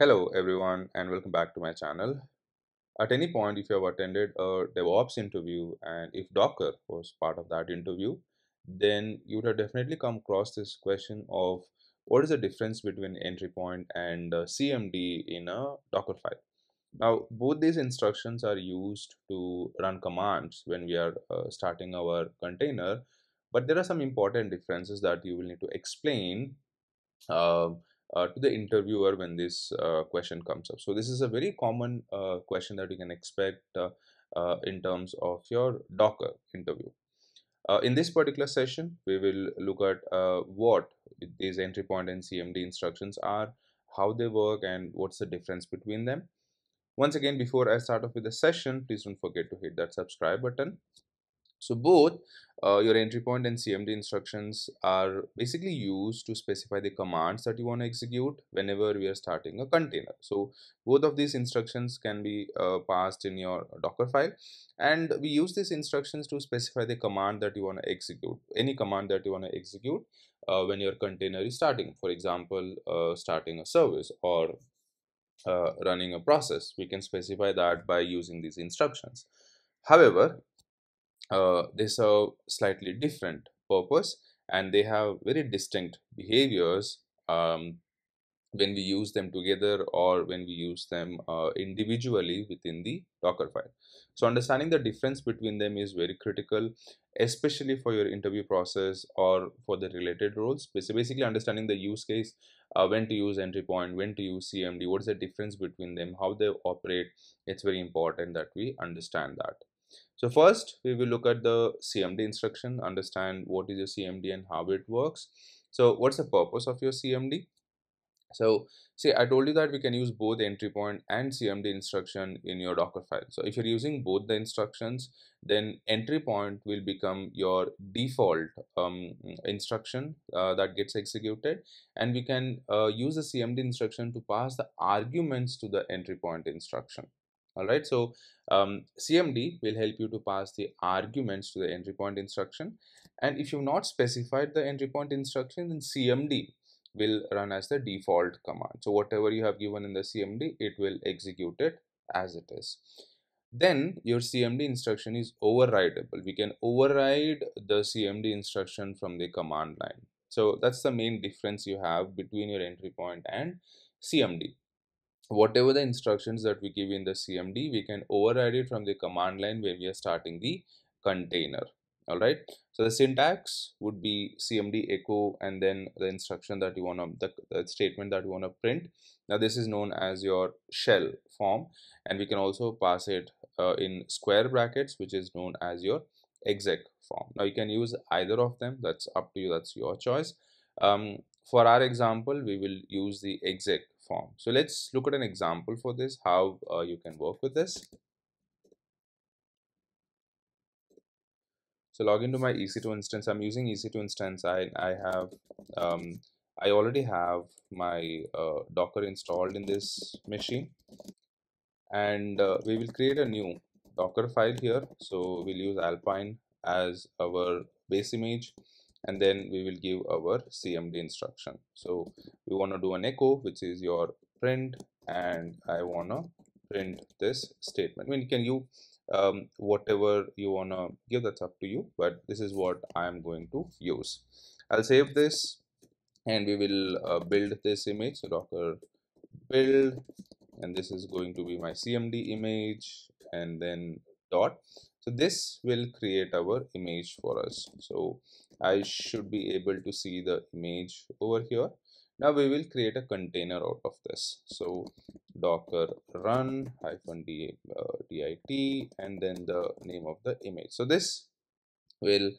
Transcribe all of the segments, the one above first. Hello everyone and welcome back to my channel. At any point if you have attended a DevOps interview and if Docker was part of that interview, then you would have definitely come across this question of what is the difference between entry point and CMD in a Dockerfile. Now both these instructions are used to run commands when we are starting our container, but there are some important differences that you will need to explain to the interviewer when this question comes up. So this is a very common question that you can expect in terms of your Docker interview. In this particular session, we will look at what these entry point and CMD instructions are, how they work, and what's the difference between them. Once again, before I start off with the session, please don't forget to hit that subscribe button. So both your entry point and CMD instructions are basically used to specify the commands that you want to execute whenever we are starting a container. So both of these instructions can be passed in your Dockerfile, and we use these instructions to specify the command that you want to execute, any command that you want to execute when your container is starting. For example, starting a service or running a process, we can specify that by using these instructions. However, they serve slightly different purpose and they have very distinct behaviors when we use them together or when we use them individually within the Dockerfile. So understanding the difference between them is very critical, especially for your interview process or for the related roles. Basically understanding the use case, when to use entry point, when to use CMD, what is the difference between them, how they operate. It's very important that we understand that. So first, we will look at the CMD instruction, understand what is your CMD and how it works. So what's the purpose of your CMD? So see, I told you that we can use both entry point and CMD instruction in your Dockerfile. So if you're using both the instructions, then entry point will become your default instruction that gets executed, and we can use the CMD instruction to pass the arguments to the entry point instruction. All right, so CMD will help you to pass the arguments to the entry point instruction, and if you've not specified the entry point instruction, then CMD will run as the default command. So whatever you have given in the CMD, it will execute it as it is. Then your CMD instruction is overrideable. We can override the CMD instruction from the command line. So that's the main difference you have between your entry point and CMD. Whatever the instructions that we give in the CMD, we can override it from the command line when we are starting the container. All right, so the syntax would be CMD echo and then the instruction that you want to, the statement that you want to print. Now this is known as your shell form, and we can also pass it in square brackets, which is known as your exec form. Now you can use either of them, that's up to you, that's your choice. For our example, we will use the exec form. So let's look at an example for this, how you can work with this. So log into my EC2 instance. I'm using EC2 instance. I already have my Docker installed in this machine, and we will create a new Docker file here. So we'll use Alpine as our base image, and then we will give our CMD instruction. So we want to do an echo, which is your print, and I want to print this statement. I mean, can you whatever you want to give, that's up to you, but this is what I am going to use. I'll save this, and we will build this image. So Docker build, and this is going to be my CMD image, and then dot. So this will create our image for us. So I should be able to see the image over here. Now we will create a container out of this. So Docker run -dit and then the name of the image. So this will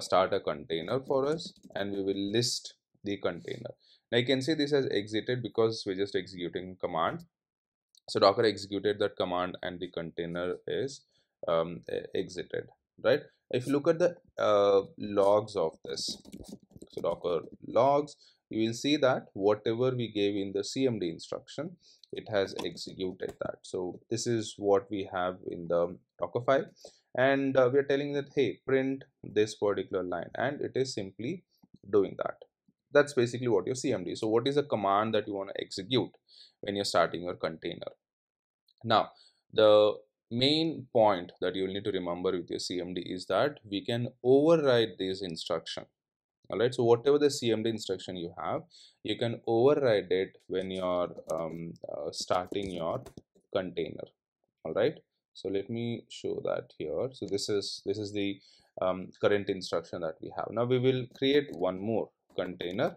start a container for us, and we will list the container. Now you can see this has exited because we're just executing a command. So Docker executed that command and the container is exited, right? If you look at the logs of this, so Docker logs, you will see that whatever we gave in the CMD instruction, it has executed that. So this is what we have in the Dockerfile, and we are telling that, hey, print this particular line, and it is simply doing that. That's basically what your CMD. So what is a command that you want to execute when you're starting your container? Now, the main point that you'll need to remember with your CMD is that we can override this instruction. Alright, so whatever the CMD instruction you have, you can override it when you're starting your container. Alright, so let me show that here. So this is the current instruction that we have. Now we will create one more container,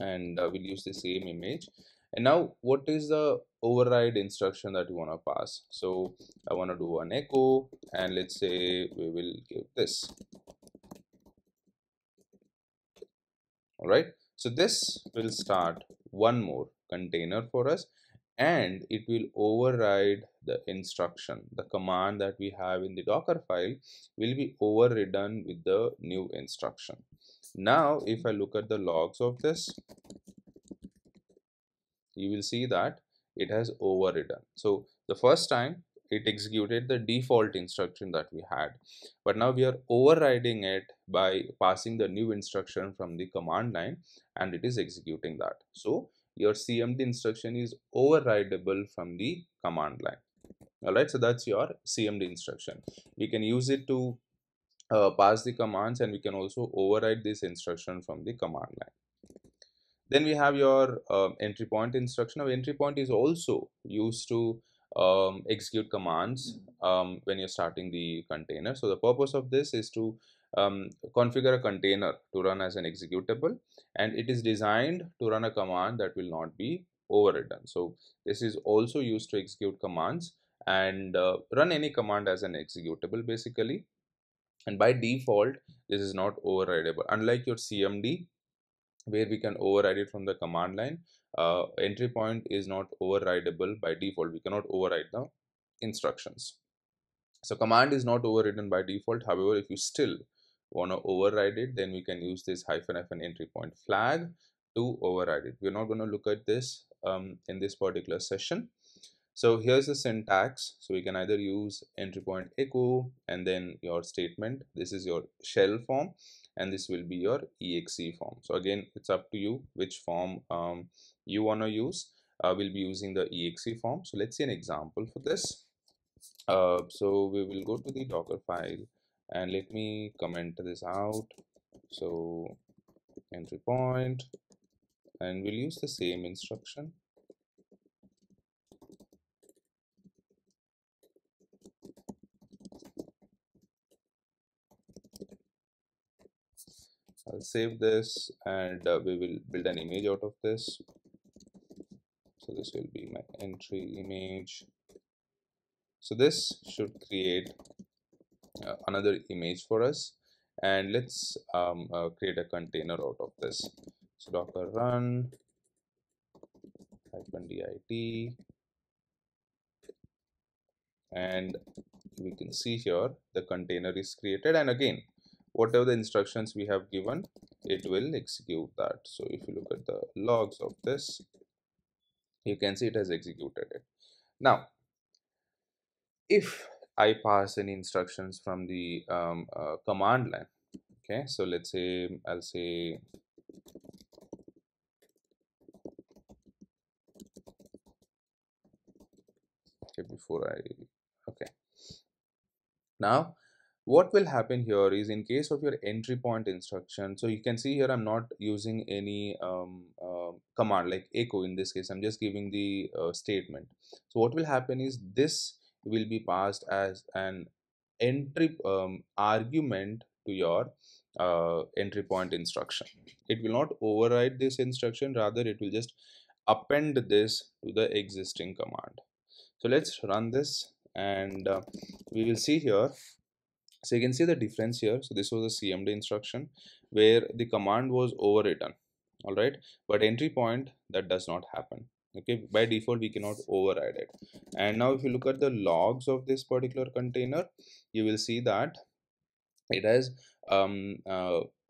and we'll use the same image. And now what is the override instruction that you want to pass? So I want to do an echo, and let's say we will give this. All right, so this will start one more container for us, and it will override the instruction. The command that we have in the Docker file will be overridden with the new instruction. Now if I look at the logs of this, you will see that it has overridden. So the first time it executed the default instruction that we had, but now we are overriding it by passing the new instruction from the command line, and it is executing that. So your CMD instruction is overridable from the command line. All right, so that's your CMD instruction. We can use it to pass the commands, and we can also override this instruction from the command line. Then we have your entry point instruction. Now, entry point is also used to execute commands when you're starting the container. So the purpose of this is to configure a container to run as an executable, and it is designed to run a command that will not be overridden. So this is also used to execute commands and run any command as an executable basically. And by default, this is not overridable. Unlike your CMD, where we can override it from the command line, entry point is not overridable by default. We cannot override the instructions. So command is not overridden by default. However, if you still want to override it, then we can use this --f entry point flag to override it. We're not going to look at this in this particular session. So here's the syntax. So we can either use entry point echo and then your statement. This is your shell form, and this will be your exe form. So again, it's up to you which form you want to use. We'll be using the exe form. So let's see an example for this. So we will go to the Docker file, and let me comment this out. So entry point, and we'll use the same instruction. I'll save this, and we will build an image out of this. So this will be my entry image. So this should create another image for us, and let's create a container out of this. So Docker run -dit, and we can see here the container is created, and again, whatever the instructions we have given, it will execute that. So if you look at the logs of this, you can see it has executed it. Now, if I pass any instructions from the command line, okay, so let's say I'll say okay before I okay. Now what will happen here is, in case of your entry point instruction, so you can see here I'm not using any command like echo. In this case, I'm just giving the statement. So what will happen is, this will be passed as an entry argument to your entry point instruction. It will not override this instruction, rather it will just append this to the existing command. So let's run this, and we will see here. So you can see the difference here. So this was a CMD instruction where the command was overridden. All right, but entry point, that does not happen. Okay, by default we cannot override it. And now if you look at the logs of this particular container, you will see that it has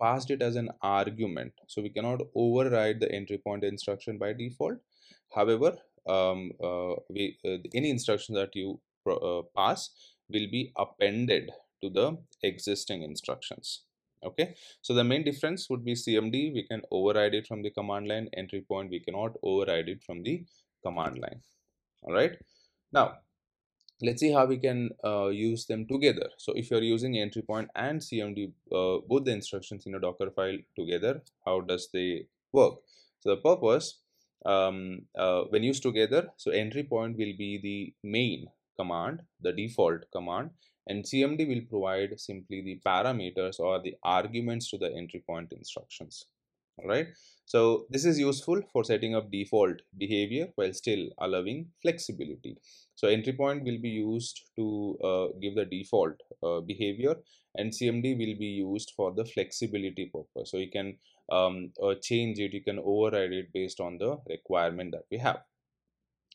passed it as an argument. So we cannot override the entry point instruction by default. However, any instruction that you pass will be appended to the existing instructions. Okay, so the main difference would be CMD, we can override it from the command line. Entry point, we cannot override it from the command line. All right, now let's see how we can use them together. So if you're using entry point and CMD, both the instructions in a Docker file together, how does they work? So the purpose, when used together, so entry point will be the main command, the default command, and CMD will provide simply the parameters or the arguments to the entry point instructions. All right, so this is useful for setting up default behavior while still allowing flexibility. So entry point will be used to give the default behavior, and CMD will be used for the flexibility purpose. So you can change it, you can override it based on the requirement that we have.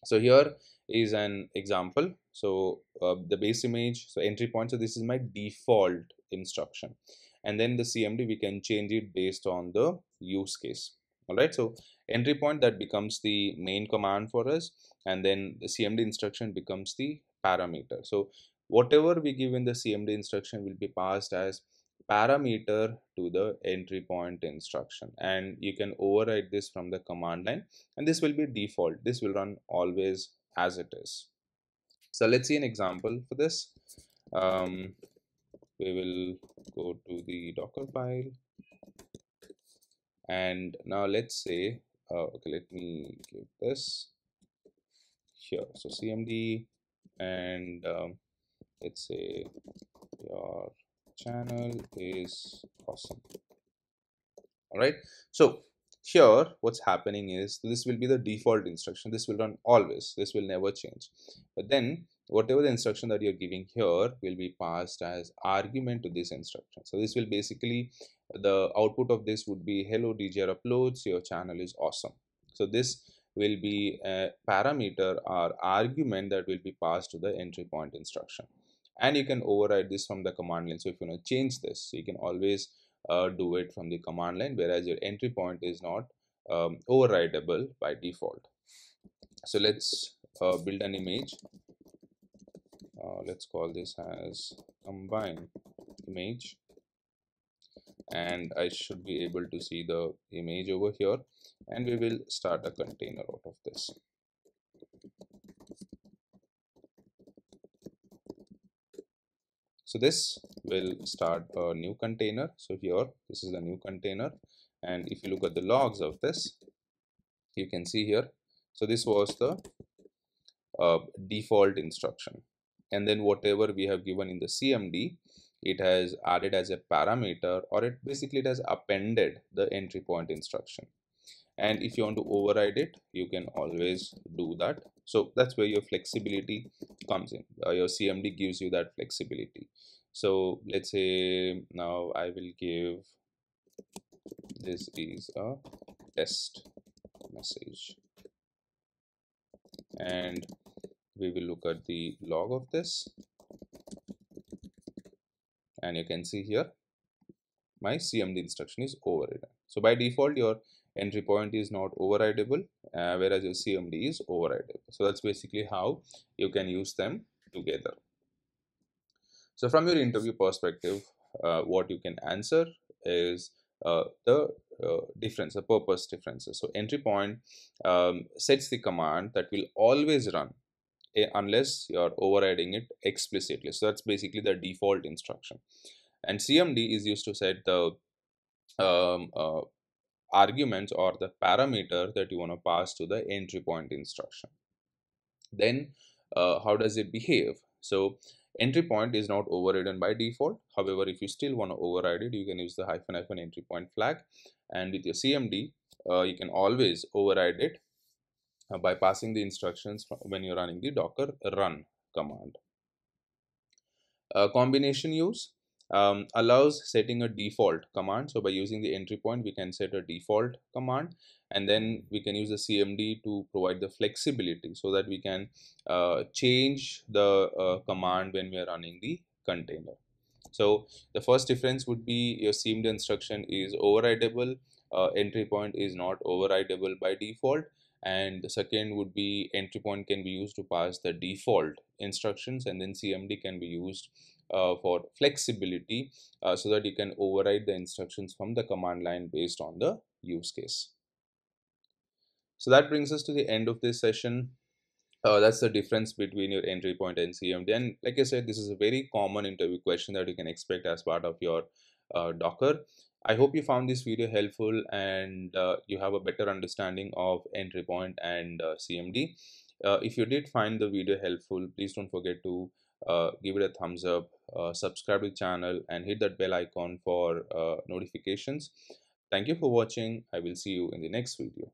So here is an example. So the base image, so entry point, so this is my default instruction, and then the CMD we can change it based on the use case. All right, so entry point, that becomes the main command for us, and then the CMD instruction becomes the parameter. So whatever we give in the CMD instruction will be passed as parameter to the entry point instruction, and you can override this from the command line, and this will be default. This will run always as it is. So let's see an example for this. We will go to the Docker file, and now let's say okay, let me give this here. So CMD, and let's say your channel is awesome. All right, so here what's happening is this will be the default instruction. This will run always, this will never change. But then whatever the instruction that you're giving here will be passed as argument to this instruction. So this will basically, the output of this would be hello DGR Uploads, your channel is awesome. So this will be a parameter or argument that will be passed to the entry point instruction, and you can override this from the command line. So if you want to change this, you can always do it from the command line, whereas your entry point is not overrideable by default. So let's build an image. Let's call this as combine image, and I should be able to see the image over here, and we will start a container out of this. So this will start a new container. So here, this is the new container, and if you look at the logs of this, you can see here. So this was the default instruction, and then whatever we have given in the CMD, it has added as a parameter, or it basically it has appended the entry point instruction. And if you want to override it, you can always do that. So that's where your flexibility comes in. Your CMD gives you that flexibility. So let's say now I will give, this is a test message, and we will look at the log of this, and you can see here my CMD instruction is overridden. So by default your entry point is not overrideable, whereas your CMD is overrideable. So that's basically how you can use them together. So from your interview perspective, what you can answer is the purpose differences. So entry point sets the command that will always run unless you're overriding it explicitly. So that's basically the default instruction. And CMD is used to set the arguments or the parameter that you want to pass to the entry point instruction. Then how does it behave? So entry point is not overridden by default. However, if you still want to override it, you can use the -- entry point flag, and with your CMD you can always override it by passing the instructions when you're running the Docker run command. Combination use allows setting a default command. So by using the entry point, we can set a default command, and then we can use the CMD to provide the flexibility so that we can change the command when we are running the container. So the first difference would be your CMD instruction is overrideable, entry point is not overrideable by default. And the second would be entry point can be used to pass the default instructions, and then CMD can be used for flexibility, so that you can override the instructions from the command line based on the use case. So that brings us to the end of this session. That's the difference between your entry point and CMD. And like I said, this is a very common interview question that you can expect as part of your Docker. I hope you found this video helpful and you have a better understanding of entry point and CMD. If you did find the video helpful, please don't forget to give it a thumbs up, subscribe to the channel and hit that bell icon for notifications. Thank you for watching. I will see you in the next video.